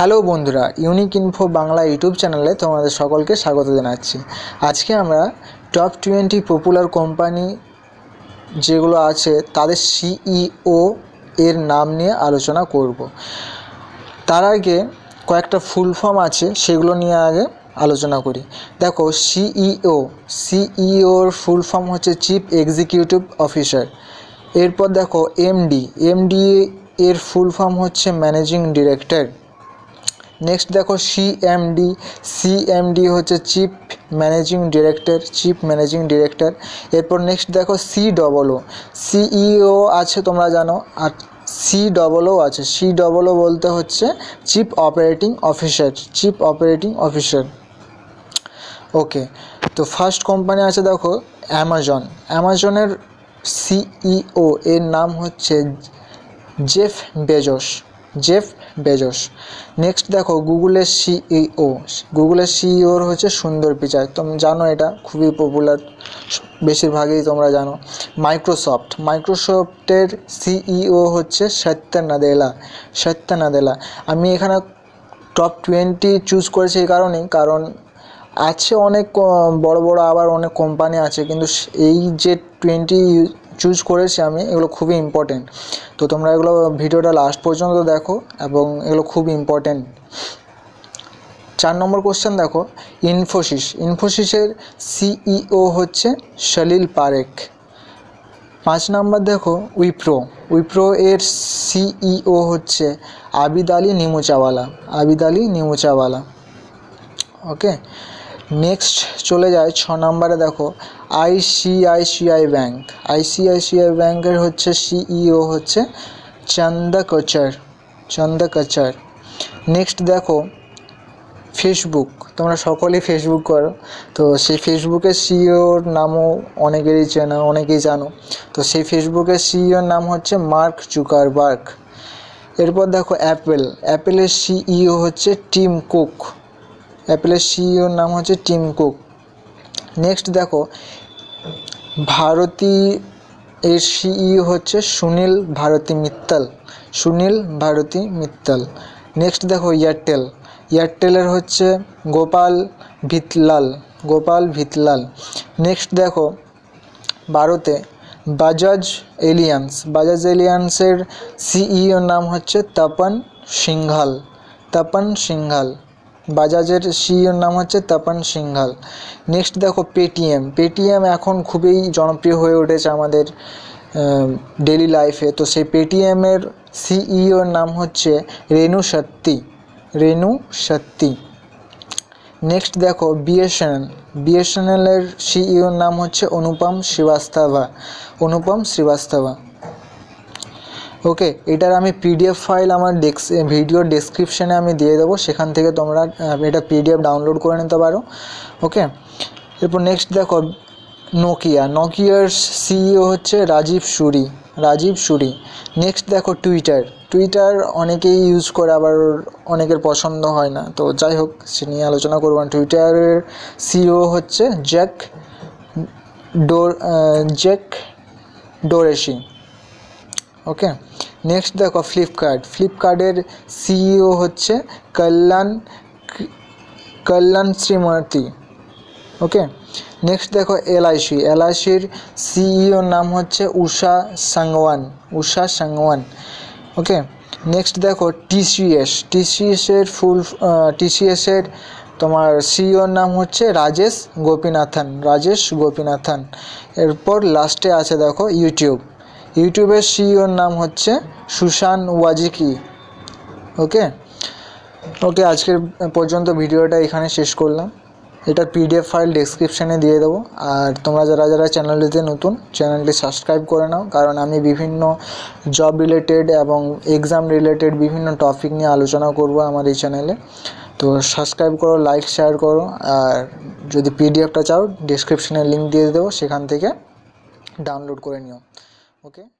Hello বন্ধুরা, unique info Bangla YouTube চ্যানেলে তোমাদের সকলকে স্বাগত জানাচ্ছি। আজকে আমরা টপ 20 পপুলার কোম্পানি যেগুলো আছে তাদের সিইও এর নাম নিয়ে আলোচনা করব। তার আগে কয়েকটা ফুল ফর্ম আছে সেগুলো নিয়ে আগে আলোচনা করি। দেখো, সিইওর ফুল ফর্ম হচ্ছে চিফ এক্সিকিউটিভ অফিসার। এরপর দেখো এমডি এর ফুল ফর্ম হচ্ছে ম্যানেজিং ডিরেক্টর। নেক্সট দেখো সিএমডি হচ্ছে চিফ ম্যানেজিং ডিরেক্টর। এরপর নেক্সট দেখো সিডবলও, সিইও আছে তোমরা জানো, আর সিডবলও আছে। সিডবলও বলতে হচ্ছে চিফ অপারেটিং অফিসার। ওকে, তো ফার্স্ট কোম্পানি আছে দেখো অ্যামাজনের সিইও এর নাম হচ্ছে জেফ বেজোস। নেক্সট দেখো গুগলের সিইওর হচ্ছে সুন্দর পিচাই, তোমরা জানো এটা খুবই পপুলার, বেশিরভাগই তোমরা জানো। মাইক্রোসফটের সিইও হচ্ছে সত্যা নাদেলা। আমি এখানে টপ 20 চুজ করেছি এই কারণেই, কারণ আছে অনেক বড় বড় আবার অনেক কোম্পানি আছে, কিন্তু এই যে 20 চুজ করেছি আমি, এগুলো খুবই ইম্পর্টেন্ট। তো তোমরা এগুলো ভিডিওটা লাস্ট পর্যন্ত দেখো, এবং এগুলো খুব ইম্পর্টেন্ট। 4 নম্বর কোশ্চেন দেখো ইনফোসিসের সিইও হচ্ছে সলিল পারেখ। 5 নম্বর দেখো উইপ্রো এর সিইও হচ্ছে আবিদালি নিমুচাওয়ালা। ওকে, নেক্সট চলে যায় 6 নম্বরে। দেখো আইসিআইসিআই ব্যাংকের হচ্ছে সিইও হচ্ছে চান্দা কোচহর। নেক্সট দেখো ফেসবুক, তোমরা সকলেই ফেসবুক করো, তো সেই ফেসবুকের সিইওর নামও অনেকেই জানো। তো সেই ফেসবুকের সিইওর নাম হচ্ছে মার্ক জুকারবার্গ। এরপর দেখো অ্যাপেলের সিইও হচ্ছে টিম কুক। নেক্সট দেখো ভারতী এর সিইও হচ্ছে সুনীল ভারতী মিত্তল। নেক্সট দেখো এয়ারটেলের হচ্ছে গোপাল ভিতলাল। নেক্সট দেখো ভারতে বাজাজ এলিয়ান্সের সিইওর নাম হচ্ছে তপন সিংহাল। বাজাজের সিইওর নাম হচ্ছে তপন সিংহাল। নেক্সট দেখো পেটিএম এখন খুবই জনপ্রিয় হয়ে উঠেছে আমাদের ডেইলি লাইফে, তো সেই পেটিএমের সিইওর নাম হচ্ছে রেণু সত্যি। নেক্সট দেখো বিএসএনএলের সিইওর নাম হচ্ছে অনুপম শ্রীবাস্তবা। ওকে, এটার আমি পিডিএফ ফাইল আমার ভিডিও ডেসক্রিপশানে আমি দিয়ে দেবো, সেখান থেকে তোমরা এটা পিডিএফ ডাউনলোড করে নিতে পারো। ওকে, এরপর নেক্সট দেখো নোকিয়ার সিইও হচ্ছে রাজীব সুরি। নেক্সট দেখো টুইটার অনেকেই ইউজ করে, আবার অনেকের পছন্দ হয় না, তো যাই হোক সে নিয়ে আলোচনা করব না। টুইটারের সিইও হচ্ছে জ্যাক ডোরসি। ওকে, নেক্সট দেখো ফ্লিপকার্টের সিইও হচ্ছে কল্যাণ শ্রীমূর্তি। ওকে, নেক্সট দেখো এলআইসির সিইওর নাম হচ্ছে উষা সাংওয়ান। ওকে, নেক্সট দেখো টিসিএসের তোমার সিইওর নাম হচ্ছে রাজেশ গোপীনাথন। এরপর লাস্টে আছে দেখো ইউটিউবের সিইওর নাম হচ্ছে সুসান ওয়াজিকি। ওকে, আজকের পর্যন্ত ভিডিওটা এখানে শেষ করলাম। এটার পিডিএফ ফাইল ডেসক্রিপশানে দিয়ে দেবো। আর তোমরা যারা চ্যানেলটিতে নতুন, চ্যানেলটি সাবস্ক্রাইব করে নাও, কারণ আমি বিভিন্ন জব রিলেটেড এবং এক্সাম রিলেটেড বিভিন্ন টপিক নিয়ে আলোচনা করব আমার এই চ্যানেলে। তো সাবস্ক্রাইব করো, লাইক, শেয়ার করো, আর যদি পিডিএফটা চাও ডেসক্রিপশানে লিঙ্ক দিয়ে দেবো, সেখান থেকে ডাউনলোড করে নিও। ওকে।